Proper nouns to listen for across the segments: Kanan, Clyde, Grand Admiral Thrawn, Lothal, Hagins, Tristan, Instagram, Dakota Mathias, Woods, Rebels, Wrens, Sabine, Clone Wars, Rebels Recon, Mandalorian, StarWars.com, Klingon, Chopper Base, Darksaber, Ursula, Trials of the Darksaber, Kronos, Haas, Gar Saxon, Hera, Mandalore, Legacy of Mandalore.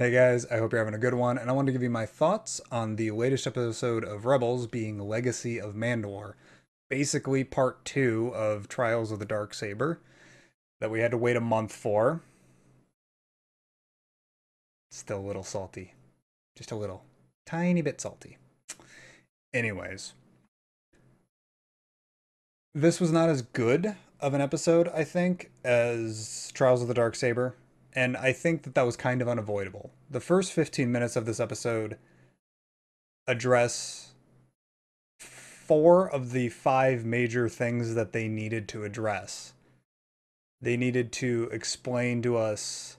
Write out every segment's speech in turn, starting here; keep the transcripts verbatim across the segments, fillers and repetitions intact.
Hey guys, I hope you're having a good one, and I wanted to give you my thoughts on the latest episode of Rebels being Legacy of Mandalore, basically part two of Trials of the Darksaber that we had to wait a month for. Still a little salty. Just a little tiny bit salty. Anyways, this was not as good of an episode, I think, as Trials of the Darksaber. And I think that that was kind of unavoidable. The first fifteen minutes of this episode address four of the five major things that they needed to address. They needed to explain to us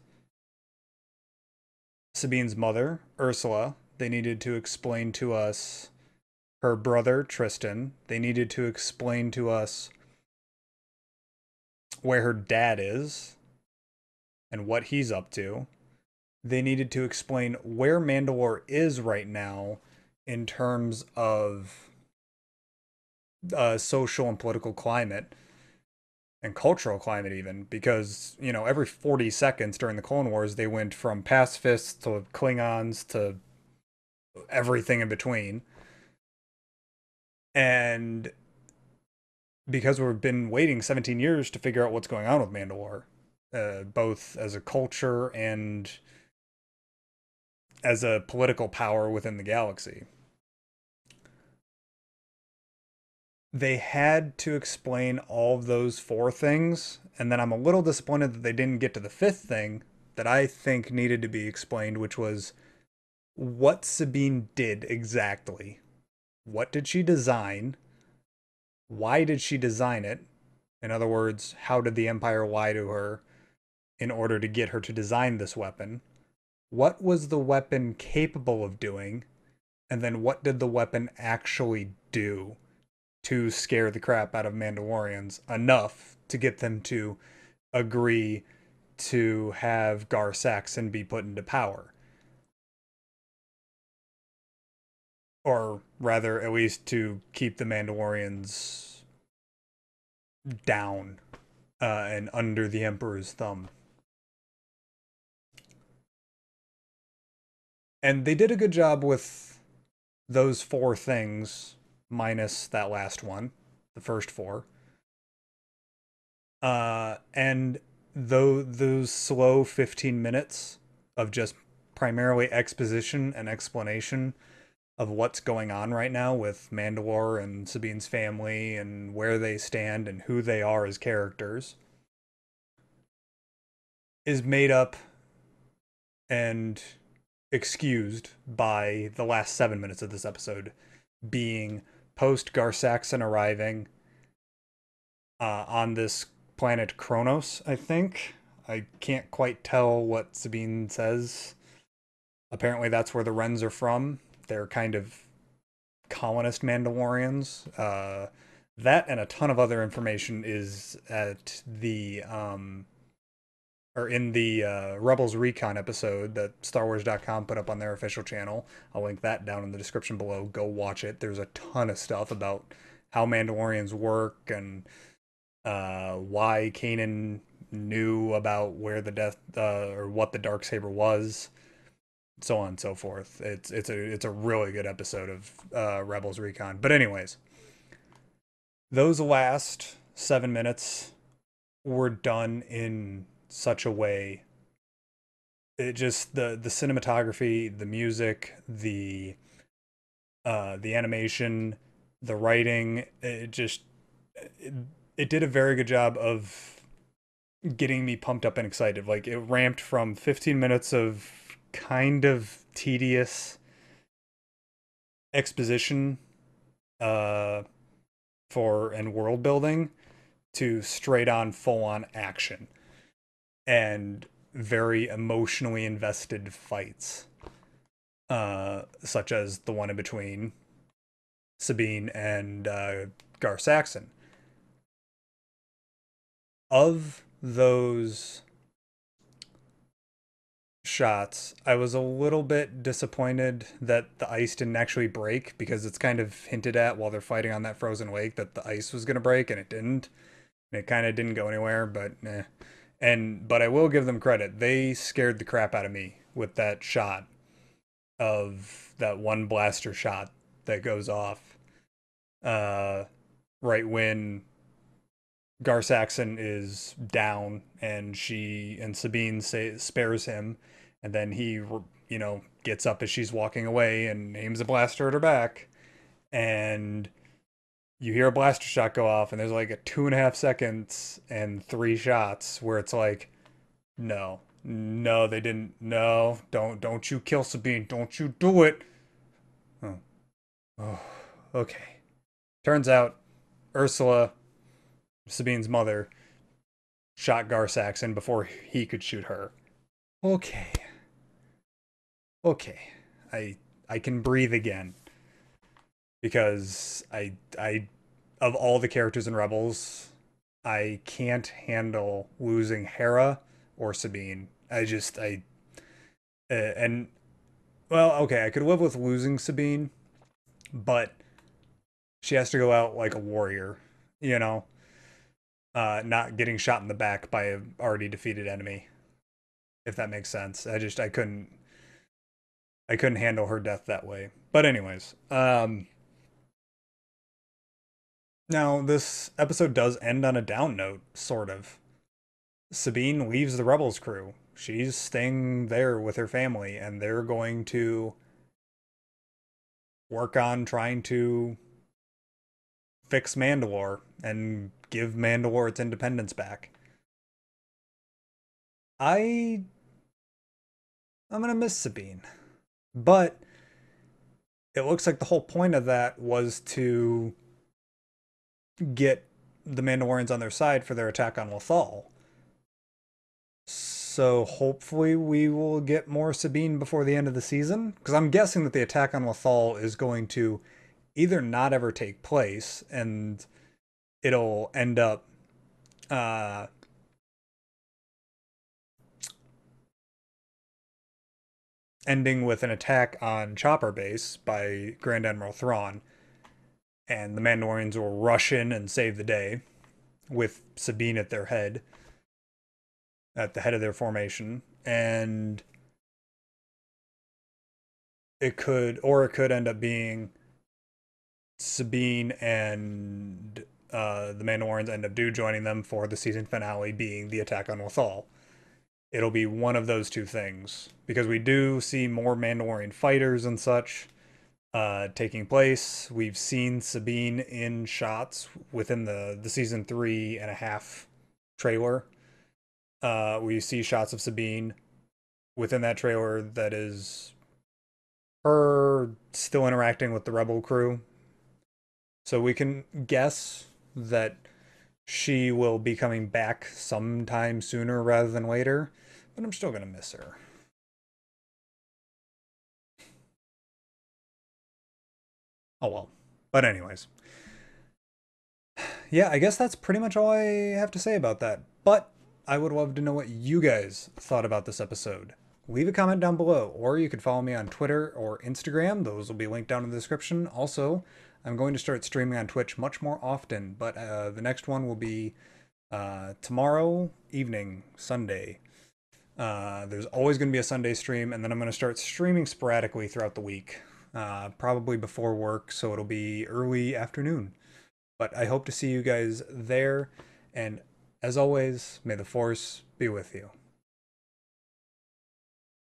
Sabine's mother, Ursula. They needed to explain to us her brother, Tristan. They needed to explain to us where her dad is and what he's up to. They needed to explain where Mandalore is right now in terms of uh, social and political climate and cultural climate even, because, you know, every forty seconds during the Clone Wars, they went from pacifists to Klingons to everything in between. And because we've been waiting seventeen years to figure out what's going on with Mandalore, Uh, both as a culture and as a political power within the galaxy. They had to explain all of those four things, and then I'm a little disappointed that they didn't get to the fifth thing that I think needed to be explained, which was what Sabine did exactly. What did she design? Why did she design it? In other words, how did the Empire lie to her in order to get her to design this weapon? What was the weapon capable of doing? And then what did the weapon actually do to scare the crap out of Mandalorians enough to get them to agree to have Gar Saxon be put into power? Or rather, at least to keep the Mandalorians down uh, and under the Emperor's thumb. And they did a good job with those four things, minus that last one, the first four. Uh, and though those slow fifteen minutes of just primarily exposition and explanation of what's going on right now with Mandalore and Sabine's family and where they stand and who they are as characters, is made up and excused by the last seven minutes of this episode being post Gar Saxon arriving uh, on this planet Kronos, I think. I can't quite tell what Sabine says. Apparently that's where the Wrens are from. They're kind of colonist Mandalorians. Uh, that and a ton of other information is at the... Um, or in the uh, Rebels Recon episode that Star Wars dot com put up on their official channel. I'll link that down in the description below. Go watch it. There's a ton of stuff about how Mandalorians work and uh, why Kanan knew about where the death uh, or what the Darksaber was, so on and so forth. It's it's a it's a really good episode of uh, Rebels Recon. But anyways, those last seven minutes were done in such a way, it just the the cinematography, the music, the uh the animation, the writing, it just it, it did a very good job of getting me pumped up and excited. Like, it ramped from fifteen minutes of kind of tedious exposition uh for and world building to straight on full on action and very emotionally invested fights, uh, such as the one in between Sabine and uh, Gar Saxon. Of those shots, I was a little bit disappointed that the ice didn't actually break, because it's kind of hinted at while they're fighting on that frozen lake that the ice was going to break, and it didn't. And it kind of didn't go anywhere, but eh. And, but I will give them credit. They scared the crap out of me with that shot of that one blaster shot that goes off uh, right when Gar Saxon is down, and she and Sabine say, spares him, and then he, you know, gets up as she's walking away and aims a blaster at her back, and you hear a blaster shot go off, and there's like a two and a half seconds and three shots where it's like, no, no, they didn't. No, don't, don't you kill Sabine. Don't you do it. Oh, oh okay. Turns out Ursula, Sabine's mother, shot Gar Saxon before he could shoot her. Okay. Okay. I, I can breathe again. Because I, I, of all the characters in Rebels, I can't handle losing Hera or Sabine. I just, I, uh, and, well, okay, I could live with losing Sabine, but she has to go out like a warrior, you know? Uh, not getting shot in the back by an already defeated enemy, if that makes sense. I just, I couldn't, I couldn't handle her death that way. But anyways, um... now, this episode does end on a down note, sort of. Sabine leaves the Rebels crew. She's staying there with her family, and they're going to work on trying to fix Mandalore and give Mandalore its independence back. I... I'm gonna miss Sabine. But it looks like the whole point of that was to get the Mandalorians on their side for their attack on Lothal. So hopefully we will get more Sabine before the end of the season, because I'm guessing that the attack on Lothal is going to either not ever take place and it'll end up uh, ending with an attack on Chopper Base by Grand Admiral Thrawn, and the Mandalorians will rush in and save the day with Sabine at their head, at the head of their formation. And it could, or it could end up being Sabine and uh, the Mandalorians end up do joining them for the season finale being the attack on Lothal. It'll be one of those two things, because we do see more Mandalorian fighters and such uh, taking place. We've seen Sabine in shots within the, the season three and a half trailer. Uh, we see shots of Sabine within that trailer that is her still interacting with the Rebel crew. So we can guess that she will be coming back sometime sooner rather than later, but I'm still going to miss her. Oh well. But anyways. Yeah, I guess that's pretty much all I have to say about that. But I would love to know what you guys thought about this episode. Leave a comment down below, or you can follow me on Twitter or Instagram. Those will be linked down in the description. Also, I'm going to start streaming on Twitch much more often, but uh, the next one will be uh, tomorrow evening, Sunday. Uh, there's always going to be a Sunday stream, and then I'm going to start streaming sporadically throughout the week, uh, probably before work, so it'll be early afternoon. But I hope to see you guys there, and as always, may the Force be with you.